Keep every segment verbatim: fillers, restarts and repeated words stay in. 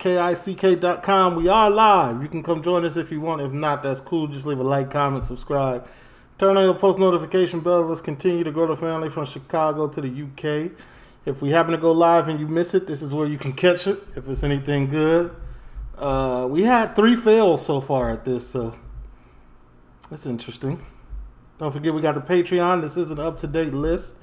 K I C K dot com. We are live. You can come join us if you want. If not, that's cool. Just leave a like, comment, subscribe. Turn on your post notification bells. Let's continue to grow the family from Chicago to the U K. If we happen to go live and you miss it, this is where you can catch it if it's anything good. Uh, we had three fails so far at this, so that's interesting. Don't forget we got the Patreon. This is an up-to-date list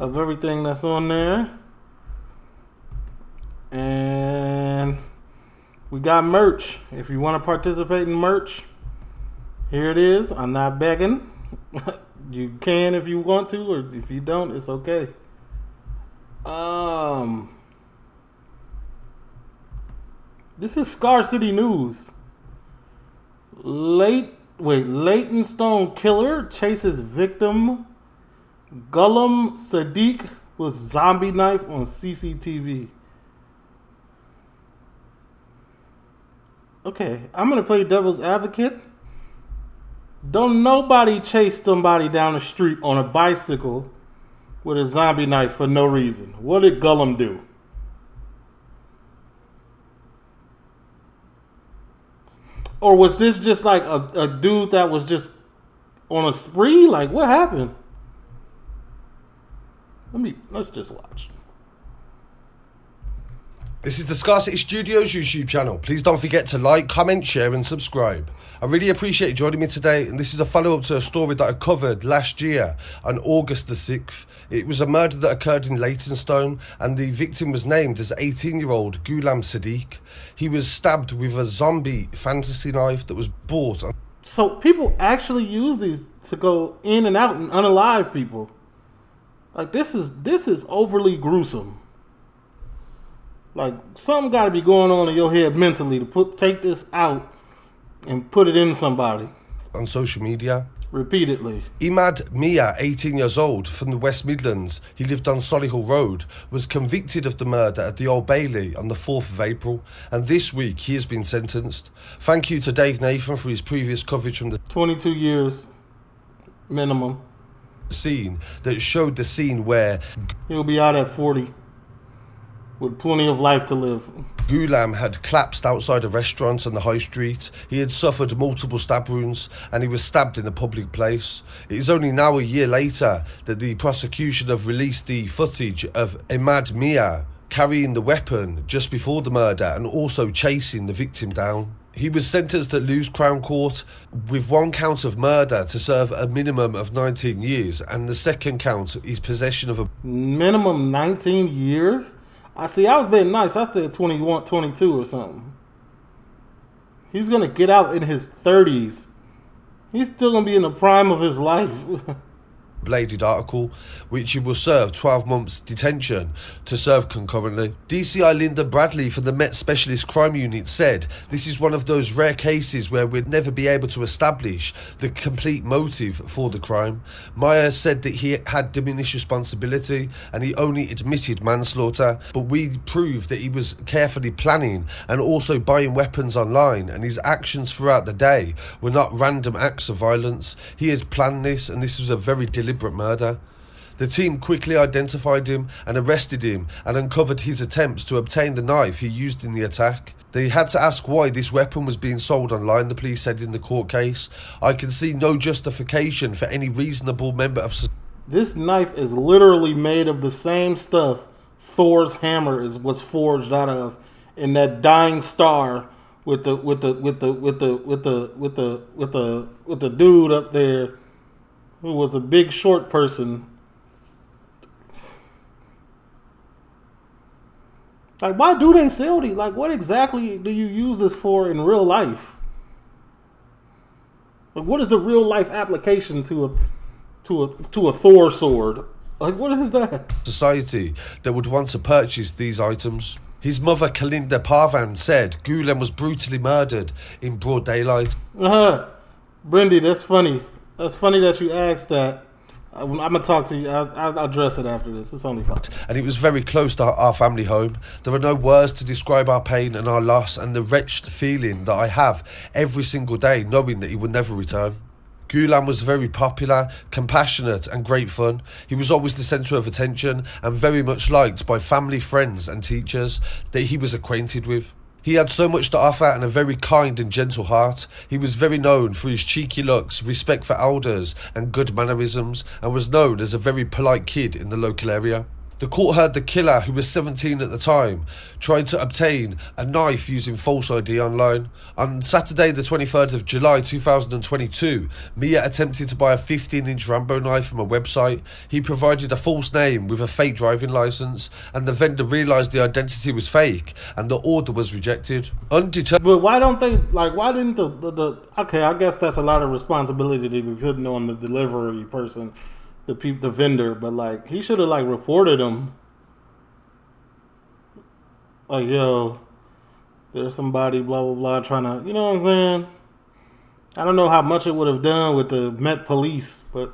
of everything that's on there. And we got merch. If you want to participate in merch, here it is. I'm not begging. You can if you want to, or if you don't, it's okay. Um, this is Scar City News. Late, wait, Leytonstone killer chases victim. Ghulam Sadiq with zombie knife on C C T V. Okay, I'm going to play devil's advocate. Don't nobody chase somebody down the street on a bicycle with a zombie knife for no reason. What did Ghulam do? Or was this just like a, a dude that was just on a spree? Like, what happened? Let me, let's just watch. This is the Scar City Studios YouTube channel. Please don't forget to like, comment, share and subscribe. I really appreciate you joining me today, and this is a follow-up to a story that I covered last year on August the sixth. It was a murder that occurred in Leytonstone, and the victim was named as eighteen-year-old Ghulam Sadiq. He was stabbed with a zombie fantasy knife that was bought. On so people actually use these to go in and out and unalive people. Like, this is, this is overly gruesome. Like, something got to be going on in your head mentally to put take this out and put it in somebody. On social media. Repeatedly. Imad Mia, eighteen years old, from the West Midlands, he lived on Solihull Road, was convicted of the murder at the Old Bailey on the fourth of April, and this week he has been sentenced. Thank you to Dave Nathan for his previous coverage from the... twenty-two years minimum. Scene that showed the scene where... He'll be out at forty. With plenty of life to live. Ghulam had collapsed outside a restaurant on the high street. He had suffered multiple stab wounds and he was stabbed in a public place. It is only now a year later that the prosecution have released the footage of Imad Mia carrying the weapon just before the murder and also chasing the victim down. He was sentenced at Lewes Crown Court with one count of murder to serve a minimum of nineteen years, and the second count is possession of a... Minimum nineteen years? I see, I was being nice. I said twenty-one, twenty-two or something. He's going to get out in his thirties. He's still going to be in the prime of his life. Bladed article, which he will serve twelve months detention to serve concurrently. D C I Linda Bradley from the Met Specialist Crime Unit said, this is one of those rare cases where we'd never be able to establish the complete motive for the crime. Maya said that he had diminished responsibility and he only admitted manslaughter, but we proved that he was carefully planning and also buying weapons online, and his actions throughout the day were not random acts of violence. He had planned this, and this was a very deliberate Deliberate murder. The team quickly identified him and arrested him and uncovered his attempts to obtain the knife he used in the attack. They had to ask why this weapon was being sold online, the police said in the court case. I can see no justification for any reasonable member of society. This knife is literally made of the same stuff Thor's hammer is was forged out of in that dying star with the with the with the with the with the with the with the with the dude up there who was a big short person. Like, why do they sell these? Like, what exactly do you use this for in real life? Like, what is the real life application to a to a to a Thor sword? Like, what is that? Society that would want to purchase these items. His mother, Kalinda Parvan, said Ghulam was brutally murdered in broad daylight. Uh-huh. Brindy, that's funny. That's funny that you asked that. I'm going to talk to you. I'll, I'll address it after this. It's only fun. And it was very close to our family home. There are no words to describe our pain and our loss and the wretched feeling that I have every single day knowing that he would never return. Ghulam was very popular, compassionate and great fun. He was always the centre of attention and very much liked by family, friends and teachers that he was acquainted with. He had so much to offer and a very kind and gentle heart. He was very known for his cheeky looks, respect for elders and good mannerisms, and was known as a very polite kid in the local area. The court heard the killer, who was seventeen at the time, tried to obtain a knife using false I D online. On Saturday the twenty-third of July two thousand twenty-two, Mia attempted to buy a fifteen inch Rambo knife from a website. He provided a false name with a fake driving licence, and the vendor realised the identity was fake and the order was rejected. Undetermined. But why don't they, like, why didn't the, the, the, okay, I guess that's a lot of responsibility to be putting on the delivery person. The peep, the vendor, but like he should have like reported him. Like, yo, there's somebody blah blah blah trying to, you know what I'm saying? I don't know how much it would have done with the Met Police, but.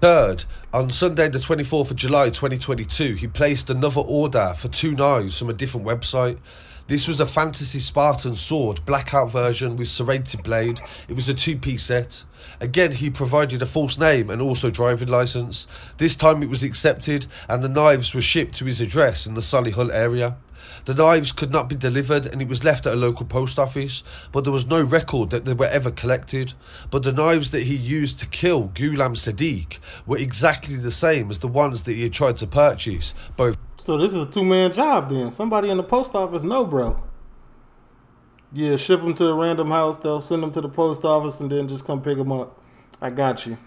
Third, on Sunday the twenty-fourth of July twenty twenty-two, he placed another order for two knives from a different website. This was a fantasy Spartan sword blackout version with serrated blade. It was a two-piece set. Again, he provided a false name and also driving licence. This time it was accepted and the knives were shipped to his address in the Solihull area. The knives could not be delivered and it was left at a local post office, but there was no record that they were ever collected. But the knives that he used to kill Ghulam Sadiq were exactly the same as the ones that he had tried to purchase, both. So this is a two-man job then. Somebody in the post office, no, bro. Yeah, ship them to the random house. They'll send them to the post office and then just come pick them up. I got you.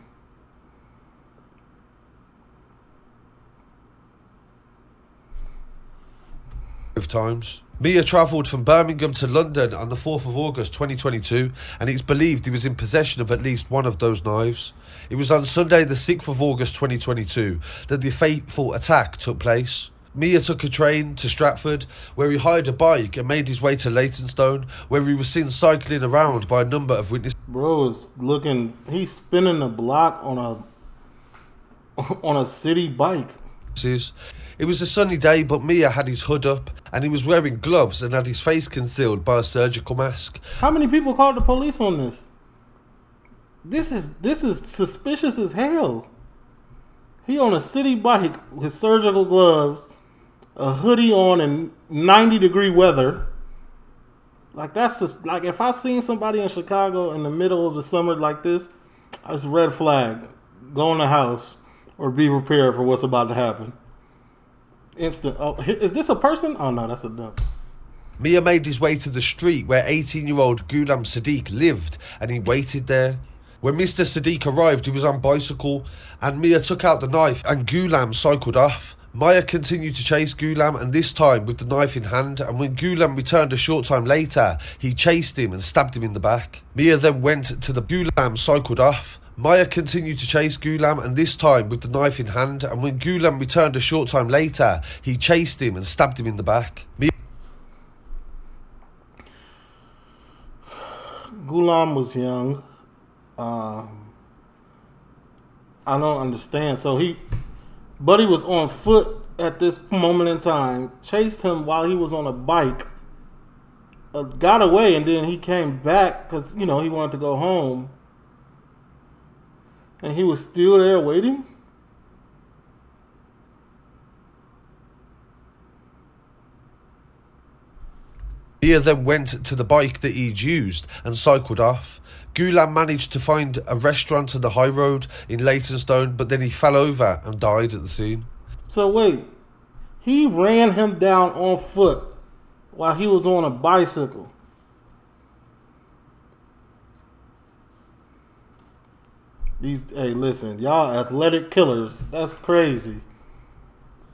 Five times. Mia travelled from Birmingham to London on the fourth of August twenty twenty-two, and it's believed he was in possession of at least one of those knives. It was on Sunday the sixth of August twenty twenty-two that the fateful attack took place. Mia took a train to Stratford, where he hired a bike and made his way to Leytonstone, where he was seen cycling around by a number of witnesses. Bro is looking, he's spinning the block on a, on a city bike. It was a sunny day, but Mia had his hood up and he was wearing gloves and had his face concealed by a surgical mask. How many people called the police on this? This is this is suspicious as hell. He on a city bike with surgical gloves, a hoodie on in ninety degree weather. Like that's just, like if I seen somebody in Chicago in the middle of the summer like this, it's a red flag. Go in the house or be prepared for what's about to happen. Instant. Oh, is this a person? Oh no, that's a duck. Mia made his way to the street where eighteen year old Ghulam Sadiq lived, and he waited there. When Mister Sadiq arrived, he was on bicycle, and Mia took out the knife and Ghulam cycled off. Mia continued to chase Ghulam, and this time with the knife in hand, and when Ghulam returned a short time later, he chased him and stabbed him in the back. Mia then went to the Ghulam cycled off. Mia continued to chase Ghulam, and this time with the knife in hand, and when Ghulam returned a short time later, he chased him and stabbed him in the back. Mia Ghulam was young. Um, I don't understand. So he, Buddy was on foot at this moment in time, chased him while he was on a bike, uh, got away, and then he came back because, you know, he wanted to go home. And he was still there waiting? Mia then went to the bike that he'd used and cycled off. Ghulam managed to find a restaurant on the high road in Leytonstone, but then he fell over and died at the scene. So wait, he ran him down on foot while he was on a bicycle. These, hey, listen, y'all athletic killers. That's crazy.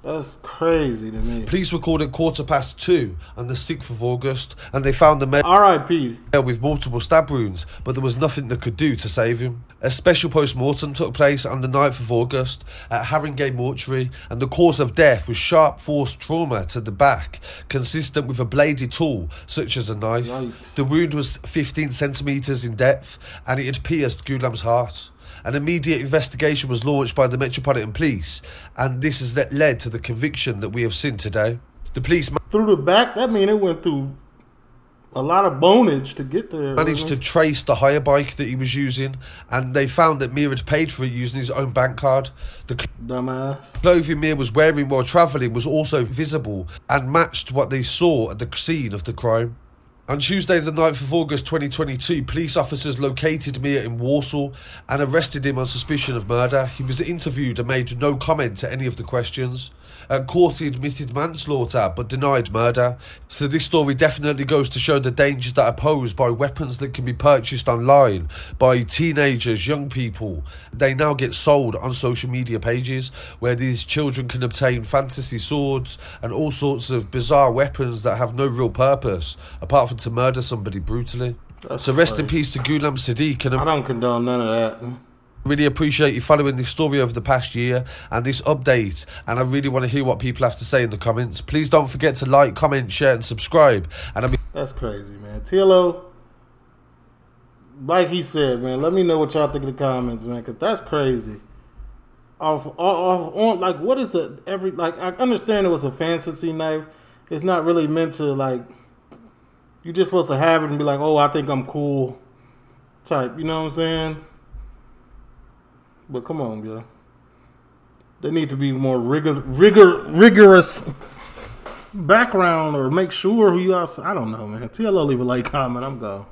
That's crazy to me. Police were called at quarter past two on the sixth of August, and they found the male R I P with multiple stab wounds, but there was nothing they could do to save him. A special post-mortem took place on the ninth of August at Haringey Mortuary, and the cause of death was sharp force trauma to the back, consistent with a bladed tool such as a knife. Yikes. The wound was fifteen centimetres in depth, and it had pierced Ghulam's heart. An immediate investigation was launched by the Metropolitan Police, and this has led to the conviction that we have seen today. The police through the back. That mean it went through a lot of bonage to get there. Managed to trace the hire bike that he was using, and they found that Mia had paid for it using his own bank card. The dumbass clothing Mia was wearing while travelling was also visible and matched what they saw at the scene of the crime. On Tuesday the ninth of August twenty twenty-two, police officers located Mir in Warsaw and arrested him on suspicion of murder. He was interviewed and made no comment to any of the questions. At court he admitted manslaughter but denied murder. So this story definitely goes to show the dangers that are posed by weapons that can be purchased online by teenagers, young people. They now get sold on social media pages where these children can obtain fantasy swords and all sorts of bizarre weapons that have no real purpose apart from to murder somebody brutally. That's so rest crazy. In peace to Ghulam Sadiq. And I don't condone none of that. Really appreciate you following this story over the past year and this update, and I really want to hear what people have to say in the comments. Please don't forget to like, comment, share and subscribe. And I mean, that's crazy, man. T L O, like he said, man, let me know what y'all think in the comments, man, because that's crazy. Off, off, off, on, like, what is the every, like, I understand it was a fantasy knife. It's not really meant to, like, you're just supposed to have it and be like, oh, I think I'm cool type. You know what I'm saying? But come on, bro. They need to be more rigor, rigor, rigorous background or make sure who you are. I don't know, man. T L O, leave a like, comment. I'm gone.